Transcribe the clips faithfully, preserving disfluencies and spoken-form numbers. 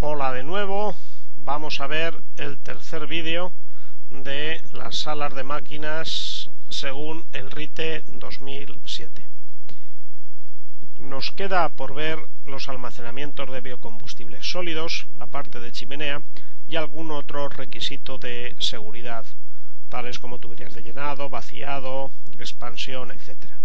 Hola de nuevo, vamos a ver el tercer vídeo de las salas de máquinas según el RITE dos mil siete. Nos queda por ver los almacenamientos de biocombustibles sólidos, la parte de chimenea y algún otro requisito de seguridad, tales como tuberías de llenado, vaciado, expansión, etcétera.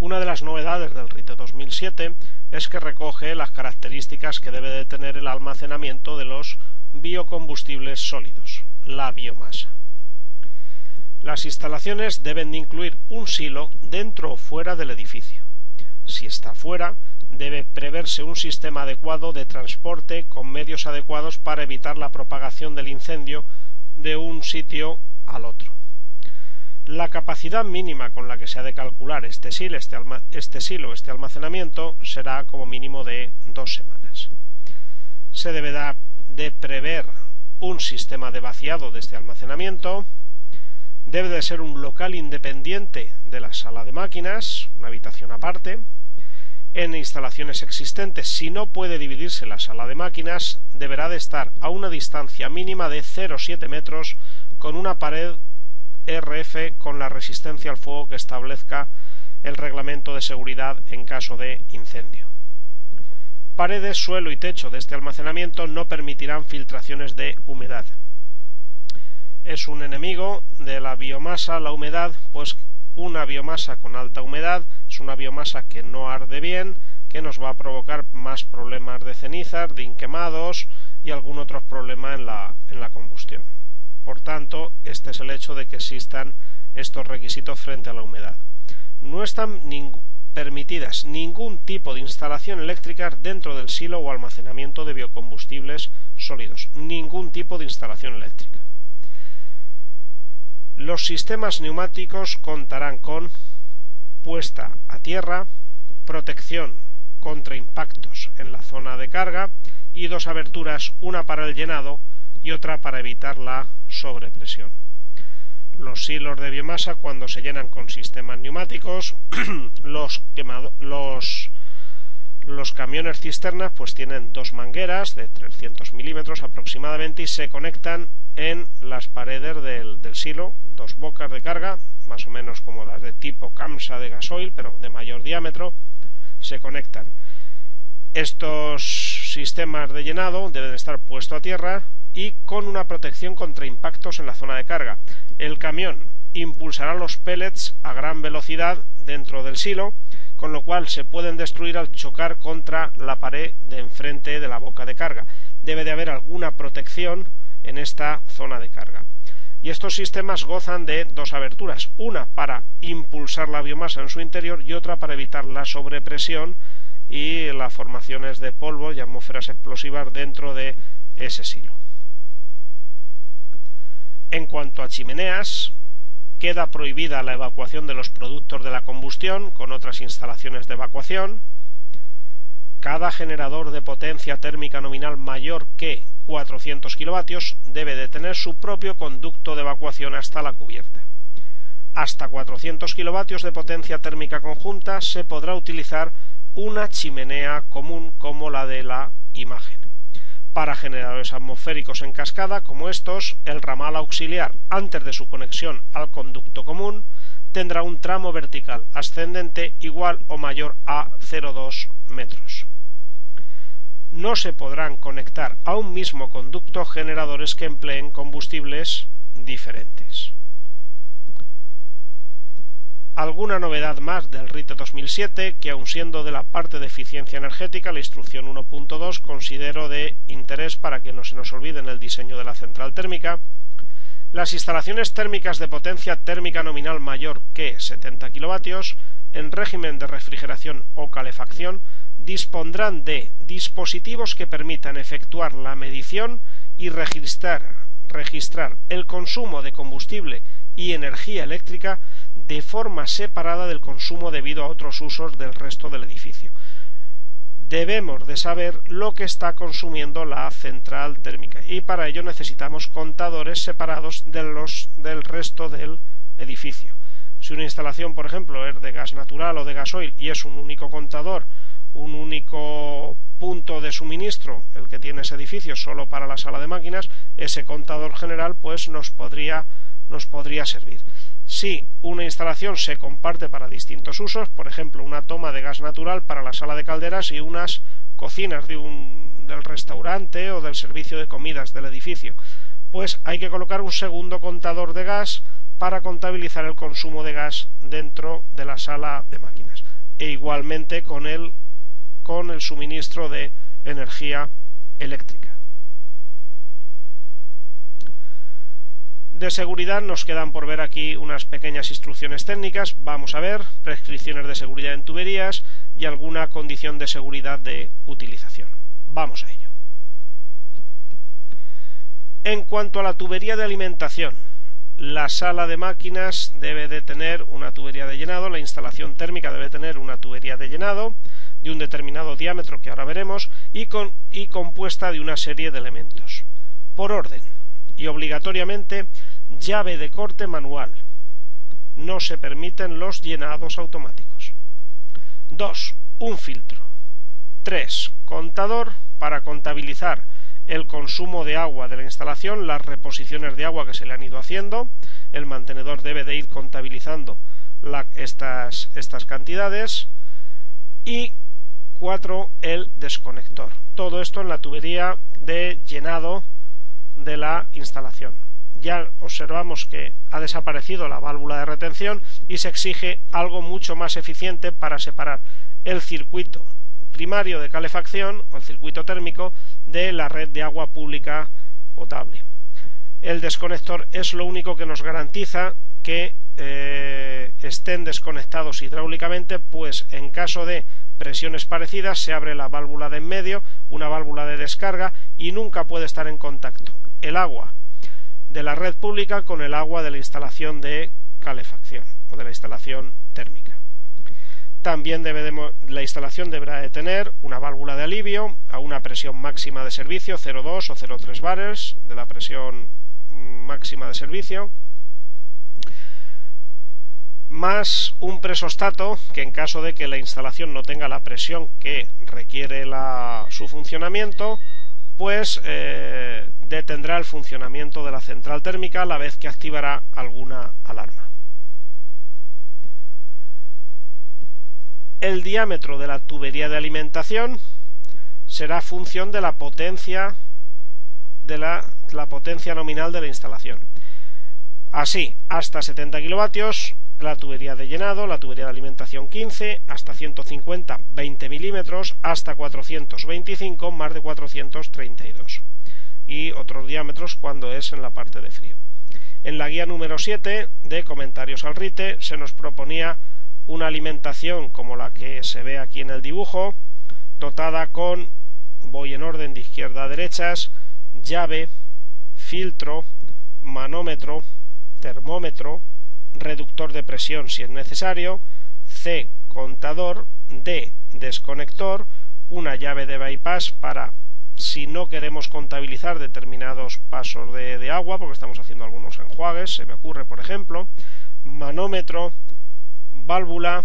Una de las novedades del RITE dos mil siete es que recoge las características que debe de tener el almacenamiento de los biocombustibles sólidos, la biomasa. Las instalaciones deben de incluir un silo dentro o fuera del edificio. Si está fuera, debe preverse un sistema adecuado de transporte con medios adecuados para evitar la propagación del incendio de un sitio al otro. La capacidad mínima con la que se ha de calcular este silo, este, alma, este silo, este almacenamiento, será como mínimo de dos semanas. Se deberá de prever un sistema de vaciado de este almacenamiento. Debe de ser un local independiente de la sala de máquinas, una habitación aparte. En instalaciones existentes, si no puede dividirse la sala de máquinas, deberá de estar a una distancia mínima de cero coma siete metros con una pared R F con la resistencia al fuego que establezca el reglamento de seguridad en caso de incendio. Paredes, suelo y techo de este almacenamiento no permitirán filtraciones de humedad. Es un enemigo de la biomasa, la humedad, pues una biomasa con alta humedad es una biomasa que no arde bien, que nos va a provocar más problemas de cenizas, de inquemados y algún otro problema en la, en la combustión. Por tanto, este es el hecho de que existan estos requisitos frente a la humedad. No están ning- permitidas ningún tipo de instalación eléctrica dentro del silo o almacenamiento de biocombustibles sólidos. Ningún tipo de instalación eléctrica. Los sistemas neumáticos contarán con puesta a tierra, protección contra impactos en la zona de carga y dos aberturas, una para el llenado y otra para evitar la sobrepresión. Los silos de biomasa, cuando se llenan con sistemas neumáticos, los, quemado, los, los camiones cisternas pues tienen dos mangueras de trescientos milímetros aproximadamente y se conectan en las paredes del, del silo, dos bocas de carga, más o menos como las de tipo CAMSA de gasoil, pero de mayor diámetro, se conectan. Estos sistemas de llenado deben estar puestos a tierra y con una protección contra impactos en la zona de carga. El camión impulsará los pellets a gran velocidad dentro del silo, con lo cual se pueden destruir al chocar contra la pared de enfrente de la boca de carga. Debe de haber alguna protección en esta zona de carga. Y estos sistemas gozan de dos aberturas, una para impulsar la biomasa en su interior y otra para evitar la sobrepresión y las formaciones de polvo y atmósferas explosivas dentro de ese silo. En cuanto a chimeneas, queda prohibida la evacuación de los productos de la combustión con otras instalaciones de evacuación. Cada generador de potencia térmica nominal mayor que cuatrocientos kilovatios debe de tener su propio conducto de evacuación hasta la cubierta. Hasta cuatrocientos kilovatios de potencia térmica conjunta se podrá utilizar una chimenea común como la de la imagen. Para generadores atmosféricos en cascada como estos, el ramal auxiliar, antes de su conexión al conducto común, tendrá un tramo vertical ascendente igual o mayor a cero coma dos metros. No se podrán conectar a un mismo conducto generadores que empleen combustibles diferentes. Alguna novedad más del RITE dos mil siete que, aun siendo de la parte de eficiencia energética, la instrucción uno punto dos considero de interés para que no se nos olvide en el diseño de la central térmica. Las instalaciones térmicas de potencia térmica nominal mayor que setenta kilovatios en régimen de refrigeración o calefacción dispondrán de dispositivos que permitan efectuar la medición y registrar, registrar el consumo de combustible y energía eléctrica de forma separada del consumo debido a otros usos del resto del edificio. Debemos de saber lo que está consumiendo la central térmica y para ello necesitamos contadores separados de los, del resto del edificio. Si una instalación, por ejemplo, es de gas natural o de gasoil y es un único contador, un único punto de suministro, el que tiene ese edificio solo para la sala de máquinas, ese contador general pues nos podría, nos podría servir. Si una instalación se comparte para distintos usos, por ejemplo una toma de gas natural para la sala de calderas y unas cocinas de un, del restaurante o del servicio de comidas del edificio, pues hay que colocar un segundo contador de gas para contabilizar el consumo de gas dentro de la sala de máquinas, e igualmente con el, con el suministro de energía eléctrica. De seguridad nos quedan por ver aquí unas pequeñas instrucciones técnicas. Vamos a ver prescripciones de seguridad en tuberías y alguna condición de seguridad de utilización. Vamos a ello. En cuanto a la tubería de alimentación, la sala de máquinas debe de tener una tubería de llenado, la instalación térmica debe tener una tubería de llenado de un determinado diámetro que ahora veremos y, con, y compuesta de una serie de elementos. Por orden. Y obligatoriamente llave de corte manual. No se permiten los llenados automáticos. dos. Un filtro. tres. Contador para contabilizar el consumo de agua de la instalación, las reposiciones de agua que se le han ido haciendo. El mantenedor debe de ir contabilizando la, estas, estas cantidades. Y cuatro. El desconector. Todo esto en la tubería de llenado de la instalación. Ya observamos que ha desaparecido la válvula de retención y se exige algo mucho más eficiente para separar el circuito primario de calefacción o el circuito térmico de la red de agua pública potable. El desconector es lo único que nos garantiza que eh, estén desconectados hidráulicamente, pues en caso de presiones parecidas se abre la válvula de en medio, una válvula de descarga, y nunca puede estar en contacto el agua de la red pública con el agua de la instalación de calefacción o de la instalación térmica. También debe de, la instalación deberá de tener una válvula de alivio a una presión máxima de servicio, cero coma dos o cero coma tres bares de la presión máxima de servicio, más un presostato que en caso de que la instalación no tenga la presión que requiere la, su funcionamiento, pues eh, detendrá el funcionamiento de la central térmica a la vez que activará alguna alarma. El diámetro de la tubería de alimentación será función de la potencia, de la, la potencia nominal de la instalación. Así, hasta setenta kilovatios la tubería de llenado, la tubería de alimentación quince, hasta ciento cincuenta veinte milímetros, hasta cuatrocientos veinticinco, más de cuatrocientos treinta y dos, y otros diámetros cuando es en la parte de frío. En la guía número siete de comentarios al RITE se nos proponía una alimentación como la que se ve aquí en el dibujo, dotada con, voy en orden de izquierda a derechas, llave, filtro, manómetro, termómetro, reductor de presión si es necesario, C. contador, D. desconector, una llave de bypass para si no queremos contabilizar determinados pasos de, de agua porque estamos haciendo algunos enjuagues, se me ocurre por ejemplo, manómetro, válvula,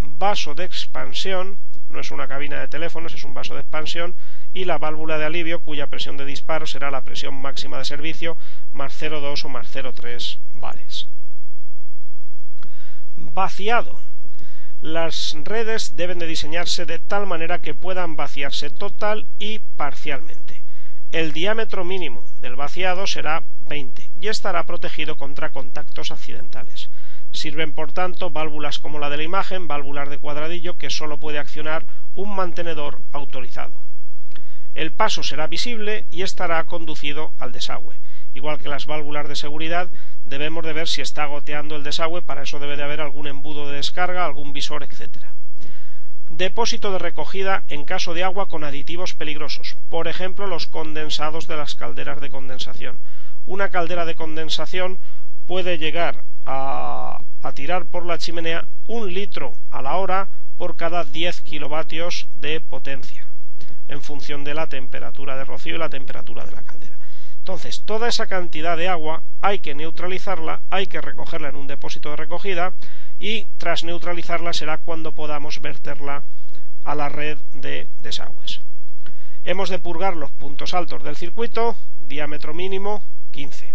vaso de expansión, no es una cabina de teléfonos, es un vaso de expansión, y la válvula de alivio cuya presión de disparo será la presión máxima de servicio más cero coma dos o más cero coma tres bares. Vaciado. Las redes deben de diseñarse de tal manera que puedan vaciarse total y parcialmente. El diámetro mínimo del vaciado será veinte y estará protegido contra contactos accidentales. Sirven por tanto válvulas como la de la imagen, válvulas de cuadradillo que solo puede accionar un mantenedor autorizado. El paso será visible y estará conducido al desagüe. Igual que las válvulas de seguridad, debemos de ver si está goteando el desagüe, para eso debe de haber algún embudo de descarga, algún visor, etcétera. Depósito de recogida en caso de agua con aditivos peligrosos, por ejemplo los condensados de las calderas de condensación. Una caldera de condensación puede llegar a, a tirar por la chimenea un litro a la hora por cada diez kilovatios de potencia, en función de la temperatura de rocío y la temperatura de la caldera. Entonces, toda esa cantidad de agua hay que neutralizarla, hay que recogerla en un depósito de recogida y tras neutralizarla será cuando podamos verterla a la red de desagües. Hemos de purgar los puntos altos del circuito, diámetro mínimo quince.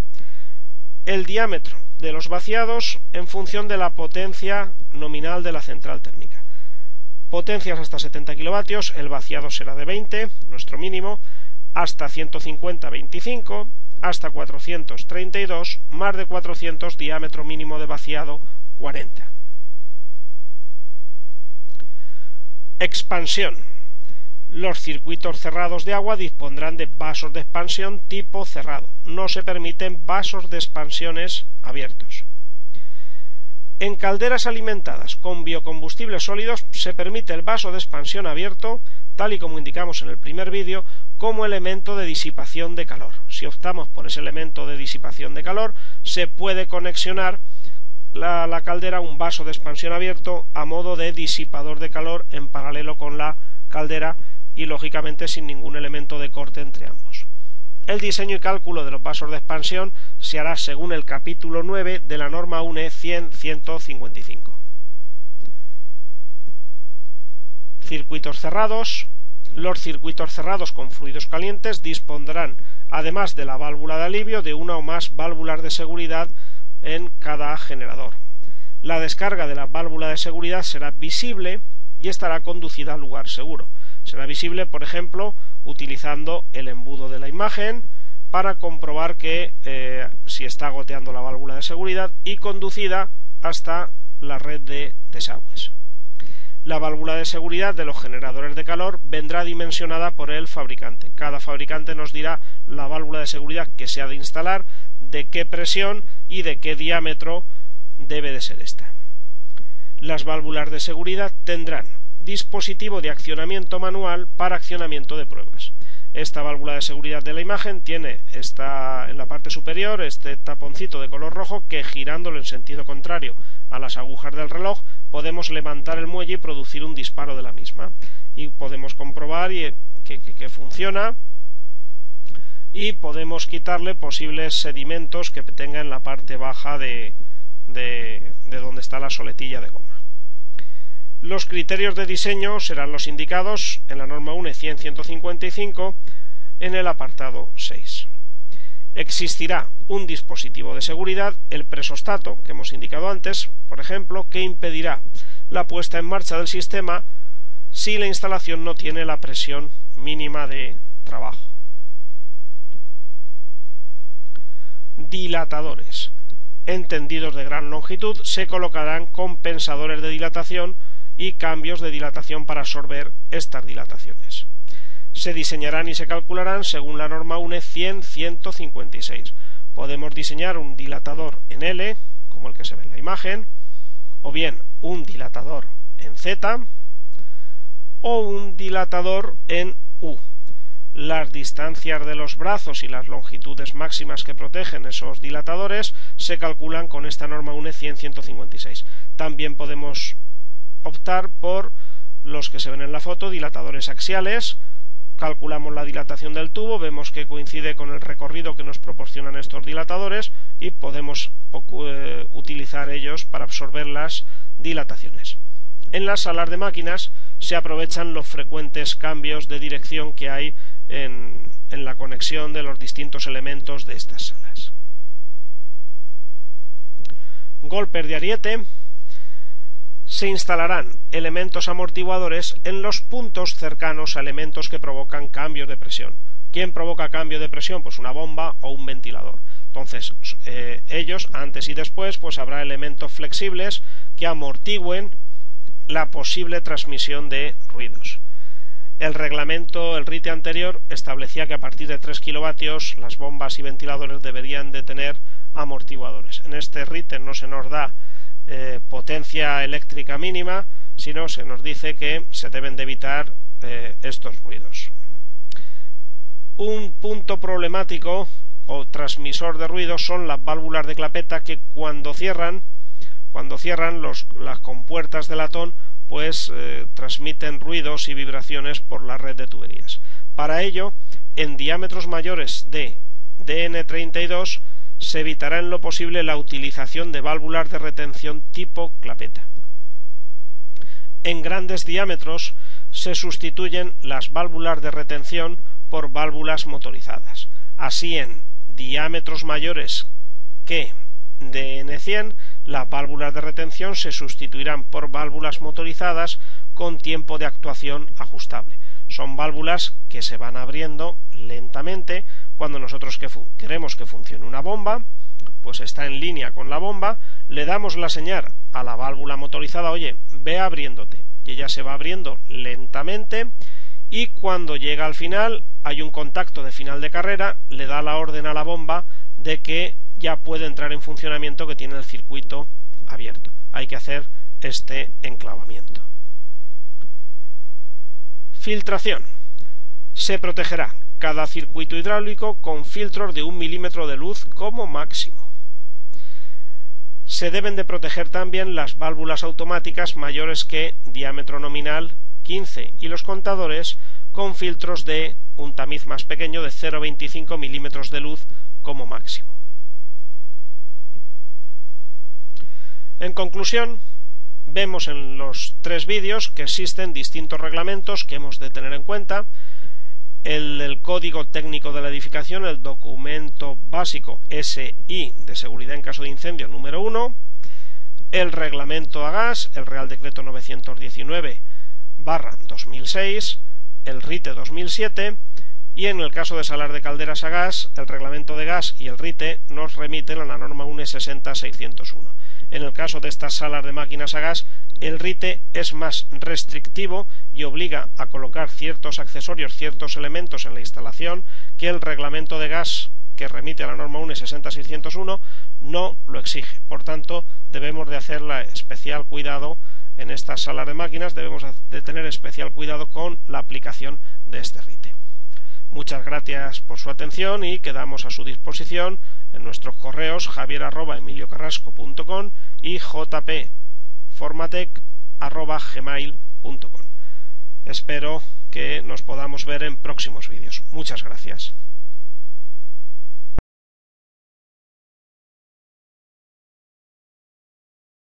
El diámetro de los vaciados en función de la potencia nominal de la central térmica. Potencias hasta setenta kilovatios, el vaciado será de veinte, nuestro mínimo, hasta ciento cincuenta, veinticinco, hasta cuatrocientos, treinta y dos, más de cuatrocientos, diámetro mínimo de vaciado, cuarenta. Expansión. Los circuitos cerrados de agua dispondrán de vasos de expansión tipo cerrado. No se permiten vasos de expansiones abiertos. En calderas alimentadas con biocombustibles sólidos se permite el vaso de expansión abierto, tal y como indicamos en el primer vídeo, como elemento de disipación de calor. Si optamos por ese elemento de disipación de calor, se puede conexionar a la caldera un vaso de expansión abierto a modo de disipador de calor en paralelo con la caldera y lógicamente sin ningún elemento de corte entre ambos. El diseño y cálculo de los vasos de expansión se hará según el capítulo nueve de la norma U N E cien guión ciento cincuenta y cinco. Circuitos cerrados. Los circuitos cerrados con fluidos calientes dispondrán, además de la válvula de alivio, de una o más válvulas de seguridad en cada generador. La descarga de la válvula de seguridad será visible y estará conducida al lugar seguro. Será visible, por ejemplo, utilizando el embudo de la imagen para comprobar que eh, si está goteando la válvula de seguridad, y conducida hasta la red de desagües. La válvula de seguridad de los generadores de calor vendrá dimensionada por el fabricante. Cada fabricante nos dirá la válvula de seguridad que se ha de instalar, de qué presión y de qué diámetro debe de ser esta. Las válvulas de seguridad tendrán dispositivo de accionamiento manual para accionamiento de pruebas. Esta válvula de seguridad de la imagen tiene esta, en la parte superior, este taponcito de color rojo que, girándolo en sentido contrario a las agujas del reloj, podemos levantar el muelle y producir un disparo de la misma. Y podemos comprobar y, que, que, que funciona, y podemos quitarle posibles sedimentos que tenga en la parte baja de, de, de donde está la soletilla de goma. Los criterios de diseño serán los indicados en la norma U N E cien guión ciento cincuenta y cinco en el apartado seis. Existirá un dispositivo de seguridad, el presostato que hemos indicado antes, por ejemplo, que impedirá la puesta en marcha del sistema si la instalación no tiene la presión mínima de trabajo. Dilatadores. Entendidos de gran longitud se colocarán compensadores de dilatación y cambios de dilatación para absorber estas dilataciones. Se diseñarán y se calcularán según la norma U N E cien guión ciento cincuenta y seis. Podemos diseñar un dilatador en L, como el que se ve en la imagen, o bien un dilatador en Z, o un dilatador en U. Las distancias de los brazos y las longitudes máximas que protegen esos dilatadores se calculan con esta norma U N E cien guión ciento cincuenta y seis. También podemos optar por los que se ven en la foto, dilatadores axiales. Calculamos la dilatación del tubo, vemos que coincide con el recorrido que nos proporcionan estos dilatadores y podemos utilizar ellos para absorber las dilataciones. En las salas de máquinas se aprovechan los frecuentes cambios de dirección que hay en, en la conexión de los distintos elementos de estas salas. Golpes de ariete. Se instalarán elementos amortiguadores en los puntos cercanos a elementos que provocan cambios de presión. ¿Quién provoca cambio de presión? Pues una bomba o un ventilador. Entonces, eh, ellos, antes y después, pues habrá elementos flexibles que amortigüen la posible transmisión de ruidos. El reglamento, el RITE anterior, establecía que a partir de tres kilovatios las bombas y ventiladores deberían de tener amortiguadores. En este RITE no se nos da Eh, potencia eléctrica mínima, sino se nos dice que se deben de evitar eh, estos ruidos. Un punto problemático o transmisor de ruidos son las válvulas de clapeta que cuando cierran, cuando cierran los, las compuertas de latón, pues eh, transmiten ruidos y vibraciones por la red de tuberías. Para ello, en diámetros mayores de D N treinta y dos, se evitará en lo posible la utilización de válvulas de retención tipo clapeta. En grandes diámetros se sustituyen las válvulas de retención por válvulas motorizadas. Así, en diámetros mayores que D N cien, las válvulas de retención se sustituirán por válvulas motorizadas con tiempo de actuación ajustable. Son válvulas que se van abriendo lentamente. Cuando nosotros que queremos que funcione una bomba, pues está en línea con la bomba, le damos la señal a la válvula motorizada: oye, ve abriéndote, y ella se va abriendo lentamente, y cuando llega al final hay un contacto de final de carrera, le da la orden a la bomba de que ya puede entrar en funcionamiento, que tiene el circuito abierto. Hay que hacer este enclavamiento. Filtración. Se protegerá cada circuito hidráulico con filtros de un milímetro de luz como máximo. Se deben de proteger también las válvulas automáticas mayores que diámetro nominal quince y los contadores con filtros de un tamiz más pequeño de cero coma veinticinco milímetros de luz como máximo. En conclusión, vemos en los tres vídeos que existen distintos reglamentos que hemos de tener en cuenta: el del Código Técnico de la Edificación, el Documento Básico S I de Seguridad en Caso de Incendio número uno, el Reglamento a Gas, el Real Decreto novecientos diecinueve barra dos mil seis, el RITE dos mil siete, y en el caso de salar de calderas a gas, el Reglamento de Gas y el RITE nos remiten a la norma U N E sesenta barra seiscientos uno. En el caso de estas salas de máquinas a gas, el RITE es más restrictivo y obliga a colocar ciertos accesorios, ciertos elementos en la instalación que el reglamento de gas, que remite a la norma U N E sesenta barra seiscientos uno, no lo exige. Por tanto, debemos de hacer especial cuidado en estas salas de máquinas, debemos de tener especial cuidado con la aplicación de este RITE. Muchas gracias por su atención y quedamos a su disposición en nuestros correos javier arroba emilio carrasco punto com y jp formatec arroba gmail punto com. Espero que nos podamos ver en próximos vídeos. Muchas gracias.